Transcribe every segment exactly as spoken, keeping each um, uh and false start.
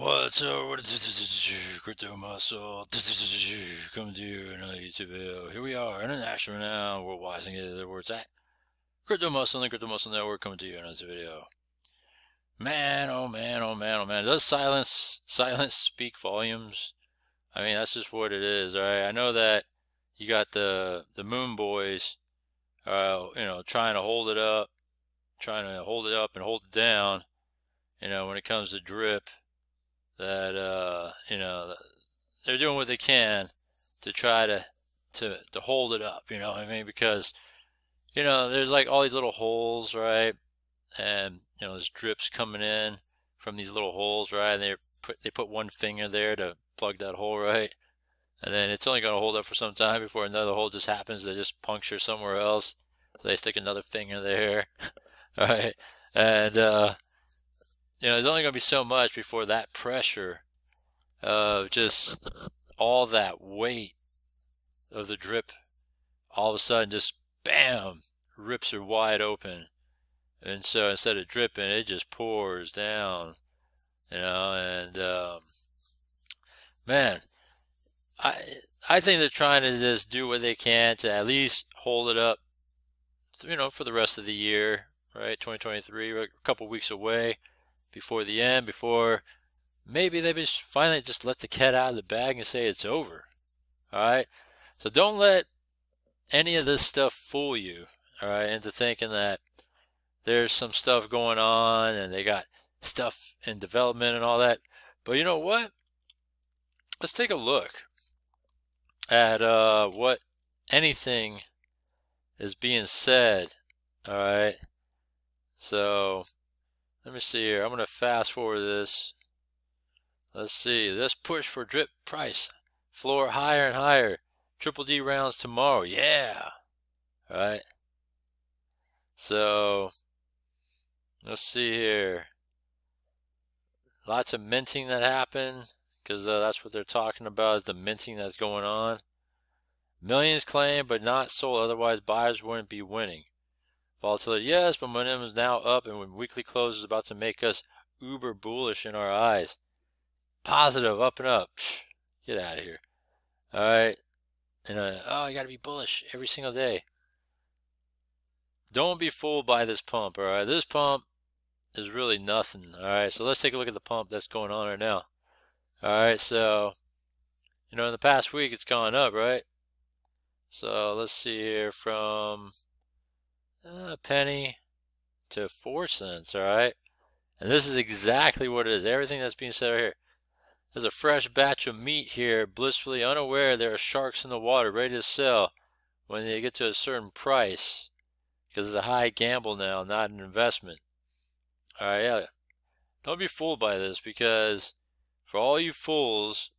What's up, what is CryptoMuscle? Coming to you another YouTube video. Here we are, international now, worldwide, and get where it's at. CryptoMuscle and the CryptoMuscle Network coming to you another video. Man, oh man, oh man, oh man. Does silence, silence speak volumes? I mean, that's just what it is, alright? I know that you got the, the moon boys, uh, you know, trying to hold it up, trying to hold it up and hold it down, you know, when it comes to drip. That uh, you know, they're doing what they can to try to to to hold it up. You know what I mean? Because you know, there's like all these little holes, right? And you know, there's drips coming in from these little holes, right? And they put they put one finger there to plug that hole, right? And then it's only going to hold up for some time before another hole just happens to just puncture somewhere else. So they stick another finger there, right? And uh, you know, there's only going to be so much before that pressure of just all that weight of the drip all of a sudden just bam, rips are wide open. And so instead of dripping, it just pours down, you know. And um, man, I, I think they're trying to just do what they can to at least hold it up, you know, for the rest of the year, right? twenty twenty-three, a couple weeks away. Before the end, before maybe they just finally just let the cat out of the bag and say it's over. Alright? So don't let any of this stuff fool you, alright, into thinking that there's some stuff going on and they got stuff in development and all that. But you know what? Let's take a look at uh, what anything is being said, alright? So let me see here. I'm going to fast forward this. Let's see. This push for drip price floor higher and higher. Triple D rounds tomorrow. Yeah. All right. So let's see here. Lots of minting that happened because uh, that's what they're talking about is the minting that's going on. Millions claimed but not sold. Otherwise, buyers wouldn't be winning. Volatility, yes, but momentum is now up, and when weekly close is about to make us uber bullish in our eyes. Positive, up and up. Get out of here. All right. And uh, oh, you got to be bullish every single day. Don't be fooled by this pump, all right? This pump is really nothing, all right? So let's take a look at the pump that's going on right now. All right, so, you know, in the past week, it's gone up, right? So let's see here from a penny to four cents, all right? And this is exactly what it is. Everything that's being said right here. There's a fresh batch of meat here, blissfully unaware there are sharks in the water ready to sell when they get to a certain price because it's a high gamble now, not an investment. All right, yeah. Don't be fooled by this because for all you fools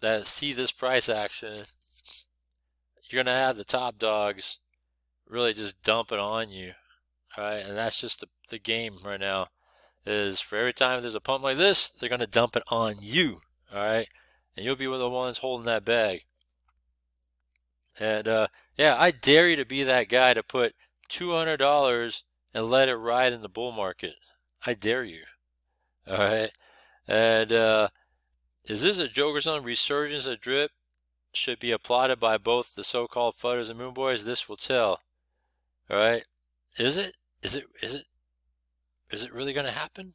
that see this price action, you're going to have the top dogs really just dump it on you, all right? And that's just the, the game right now is for every time there's a pump like this, they're going to dump it on you, all right? And you'll be one of the ones holding that bag. And, uh, yeah, I dare you to be that guy to put two hundred dollars and let it ride in the bull market. I dare you, all right? And uh, is this a joke or something? Resurgence of drip should be applauded by both the so-called Fudders and Moon Boys. This will tell. All right, is it? Is it? Is it? Is it really going to happen?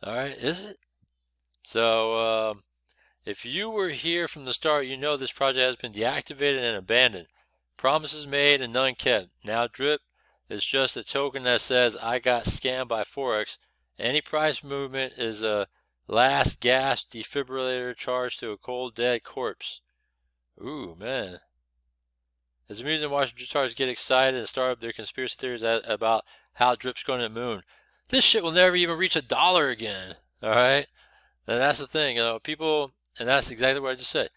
All right, is it? So, um, if you were here from the start, you know this project has been deactivated and abandoned. Promises made and none kept. Now drip is just a token that says I got scammed by Forex. Any price movement is a last gasp defibrillator charge to a cold dead corpse. Ooh, man. It's amusing watching retards get excited and start up their conspiracy theories about how drip's going to the moon. This shit will never even reach a dollar again. All right, and that's the thing, you know, people, and that's exactly what I just said.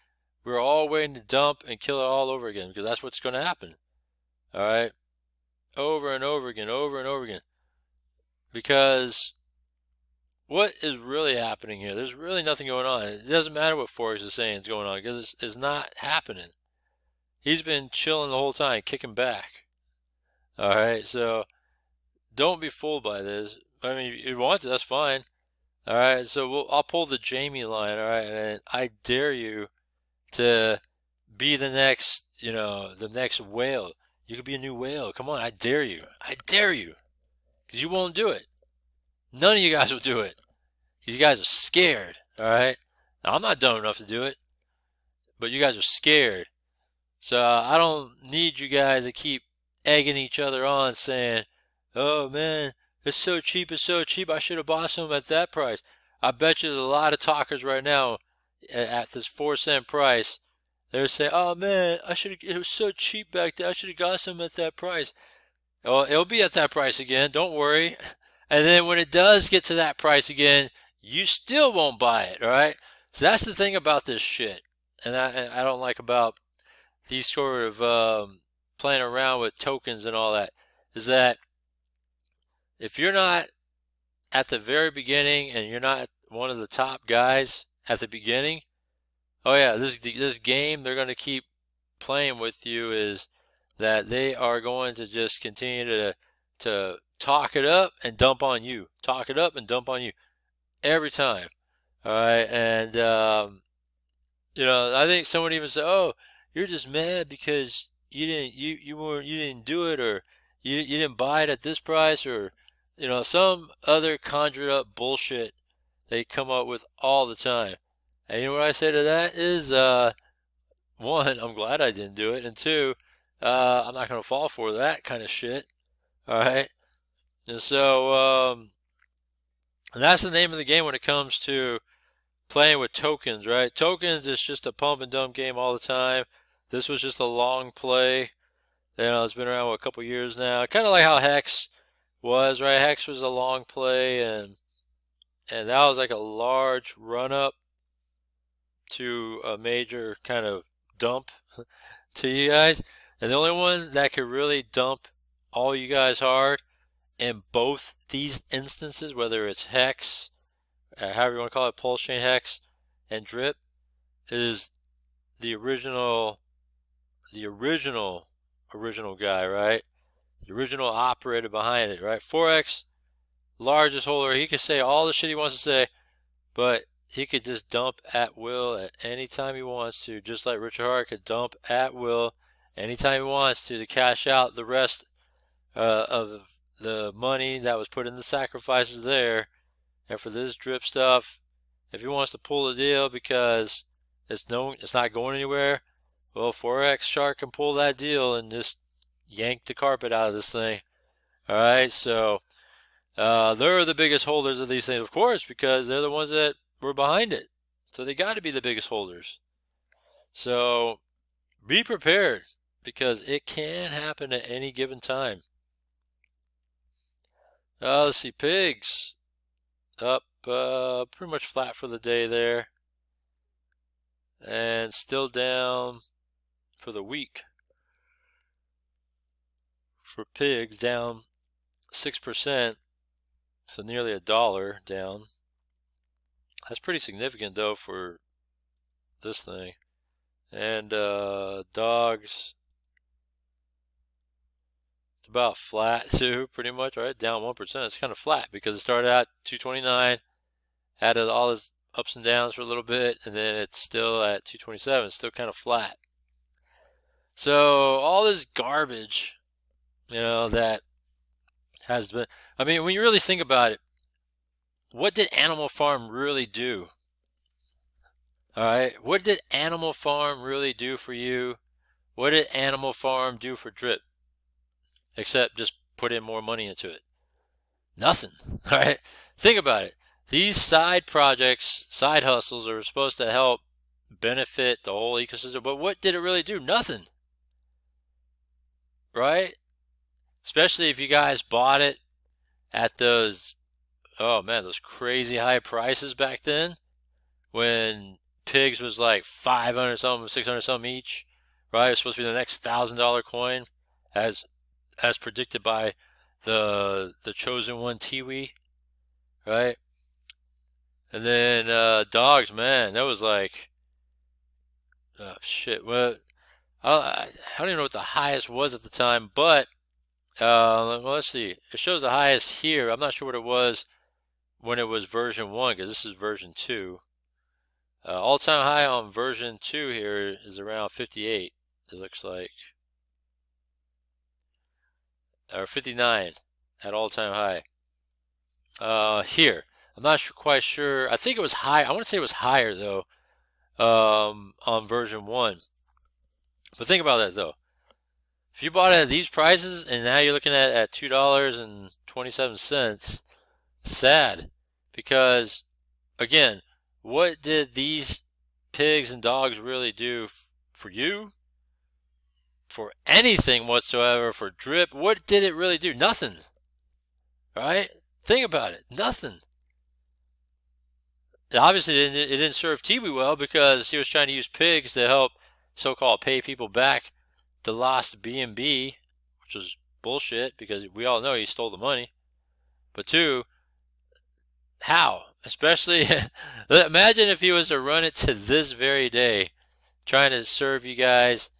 We're all waiting to dump and kill it all over again because that's what's going to happen. All right, over and over again, over and over again, because what is really happening here? There's really nothing going on. It doesn't matter what Forex is saying is going on because it's, it's not happening. He's been chilling the whole time, kicking back. All right, so don't be fooled by this. I mean, if you want to, that's fine. All right, so we'll, I'll pull the Jamie line, all right, and I dare you to be the next, you know, the next whale. You could be a new whale. Come on, I dare you. I dare you, because you won't do it. None of you guys will do it. You guys are scared, all right? Now, I'm not dumb enough to do it, but you guys are scared. So uh, I don't need you guys to keep egging each other on saying, oh, man, it's so cheap, it's so cheap. I should have bought some at that price. I bet you there's a lot of talkers right now at this four cent price. They're saying, oh, man, I should have, it was so cheap back then. I should have got some at that price. Well, it'll be at that price again. Don't worry. And then when it does get to that price again, you still won't buy it, all right? So that's the thing about this shit. And I, I don't like about these sort of um, playing around with tokens and all that is that if you're not at the very beginning and you're not one of the top guys at the beginning, oh yeah, this this game they're going to keep playing with you is that they are going to just continue to to talk it up and dump on you, talk it up and dump on you every time. All right, and um, you know, I think someone even said, "Oh, you're just mad because you didn't you you weren't you didn't do it or you you didn't buy it at this price or." You know, some other conjured up bullshit they come up with all the time. And you know what I say to that is, uh, one, I'm glad I didn't do it. And two, uh, I'm not going to fall for that kind of shit. All right? And so um, and that's the name of the game when it comes to playing with tokens, right? Tokens is just a pump and dump game all the time. This was just a long play. You know, it's been around for a couple years now. Kind of like how Hex was, right? Hex was a long play, and and that was like a large run-up to a major kind of dump to you guys. And the only one that could really dump all you guys hard in both these instances, whether it's Hex, however you want to call it, Pulse Chain, Hex, and Drip, is the original, the original, original guy, right? The original operator behind it, right? Forex, largest holder. He could say all the shit he wants to say, but he could just dump at will at any time he wants to, just like Richard Hart could dump at will anytime he wants to to cash out the rest uh, of the money that was put in the sacrifices there. And for this drip stuff, if he wants to pull the deal because it's no, it's not going anywhere, well, Forex Shark can pull that deal and just yank the carpet out of this thing. All right, so uh, they're the biggest holders of these things, of course, because they're the ones that were behind it. So they got to be the biggest holders. So be prepared, because it can happen at any given time. Uh, let's see, pigs up uh, pretty much flat for the day there, and still down for the week. For pigs, down six percent, so nearly a dollar down. That's pretty significant, though, for this thing. And uh, dogs, it's about flat, too, pretty much, right? Down one percent. It's kind of flat because it started out two twenty-nine, had all its ups and downs for a little bit, and then it's still at two twenty-seven. It's still kind of flat. So all this garbage, you know, that has been, I mean, when you really think about it, what did Animal Farm really do? All right, what did Animal Farm really do for you? What did Animal Farm do for Drip? Except just put in more money into it. Nothing, all right? Think about it. These side projects, side hustles are supposed to help benefit the whole ecosystem, but what did it really do? Nothing, right? Especially if you guys bought it at those, oh man, those crazy high prices back then when pigs was like five hundred something, six hundred something each, right? It was supposed to be the next one thousand dollar coin as as predicted by the the chosen one, Tiwi, right? And then uh, dogs, man, that was like, oh shit, well, I, I don't even know what the highest was at the time, but Uh, well, let's see. It shows the highest here. I'm not sure what it was when it was version one, because this is version two. Uh, all-time high on version two here is around fifty-eight, it looks like, or fifty-nine at all-time high. Uh, here, I'm not sure, quite sure. I think it was high. I want to say it was higher though, um, on version one. But think about that though. If you bought it at these prices and now you're looking at at two dollars and twenty-seven cents, sad, because again, what did these pigs and dogs really do for you? For anything whatsoever, for drip, what did it really do? Nothing, right? Think about it, nothing. It obviously didn't, it didn't serve Tiwi well because he was trying to use pigs to help so-called pay people back the lost B N B, which was bullshit because we all know he stole the money. But two, how? Especially, imagine if he was to run it to this very day, trying to serve you guys,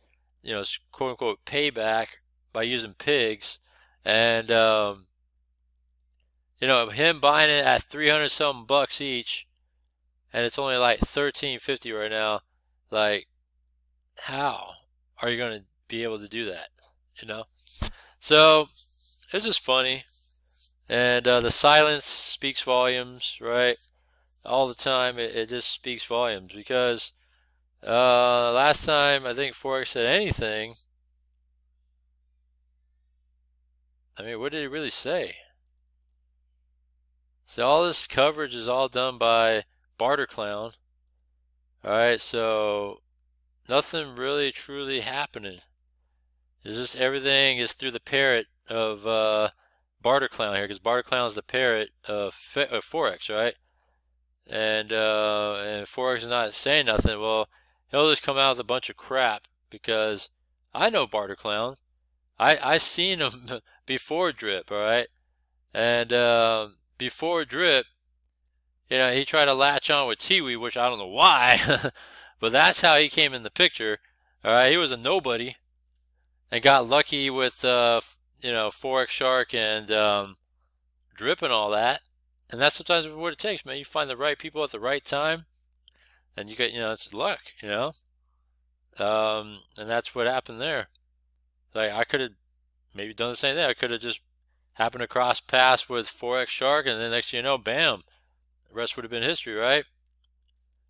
you know, quote unquote payback by using pigs. And, um, you know, him buying it at three hundred something bucks each, and it's only like thirteen fifty right now. Like, how are you going to be able to do that? You know? So, it's just funny. And uh, the silence speaks volumes, right? All the time, it, it just speaks volumes. Because uh, last time, I think Forex said anything. I mean, what did he really say? So all this coverage is all done by Barter Clown. All right, so nothing really truly happening. It's just everything is through the parrot of... Uh, Barter Clown here, because Barter Clown is the parrot of Forex, right? And uh, and Forex is not saying nothing. Well, he'll just come out with a bunch of crap because I know Barter Clown. I I seen him before Drip, all right? And uh, before Drip, you know, he tried to latch on with Tiwi, which I don't know why, but that's how he came in the picture. All right, he was a nobody and got lucky with. Uh, you know, Forex Shark and um, Drip and all that. And that's sometimes what it takes, man. You find the right people at the right time and you get, you know, it's luck, you know. Um, and that's what happened there. Like, I could have maybe done the same thing. I could have just happened to cross paths with Forex Shark and then next thing you know, bam, the rest would have been history, right?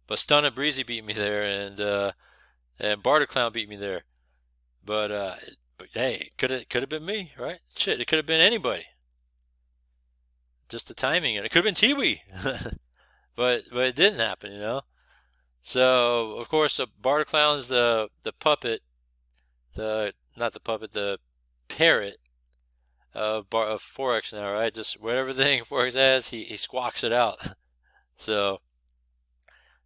But Stunner Breezy beat me there and uh, and Barter Clown beat me there. But, uh, But hey, it could have could have been me, right? Shit, it could have been anybody. Just the timing, and it could have been Tiwi, but but it didn't happen, you know. So of course, the Barter Clown's the the puppet, the not the puppet, the parrot of Bar of Forex now, right? Just whatever thing Forex has, he he squawks it out. so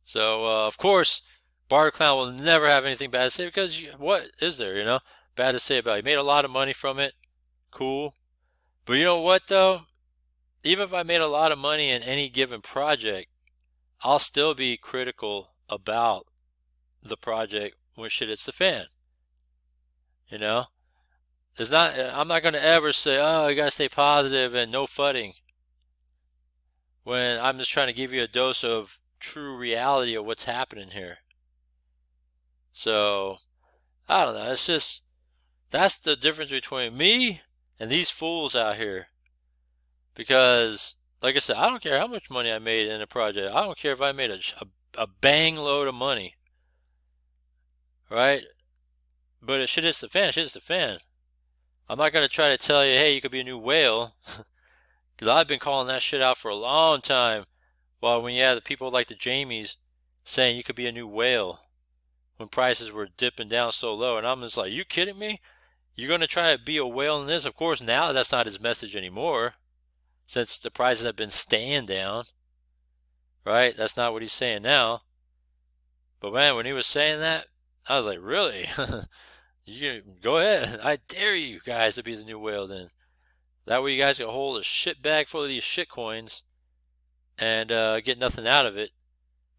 so uh, of course, Barter Clown will never have anything bad to say because you, what is there, you know? Bad to say about it. He made a lot of money from it. Cool. But you know what though? Even if I made a lot of money in any given project, I'll still be critical about the project when shit hits the fan. You know? It's not, I'm not going to ever say, oh, you got to stay positive and no fudding. When I'm just trying to give you a dose of true reality of what's happening here. So, I don't know. It's just... That's the difference between me and these fools out here. Because, like I said, I don't care how much money I made in a project. I don't care if I made a, a, a bang load of money. Right? But if shit hits the fan, shit hits the fan. I'm not going to try to tell you, hey, you could be a new whale. Because I've been calling that shit out for a long time. While when you have the people like the Jamies saying you could be a new whale. When prices were dipping down so low. And I'm just like, you kidding me? You're going to try to be a whale in this? Of course, now that's not his message anymore since the prices have been staying down, right? That's not what he's saying now. But, man, when he was saying that, I was like, really? You go ahead. I dare you guys to be the new whale then. That way you guys can hold a shit bag full of these shit coins and uh, get nothing out of it.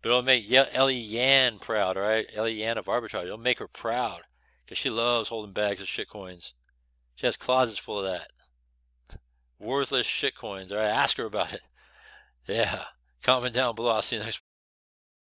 But it'll make Ellie Yan proud, all right? Ellie Yan of Arbitrage. It'll make her proud because she loves holding bags of shit coins. She has closets full of that. Worthless shit coins, all right? Ask her about it. Yeah, comment down below. I'll see you next.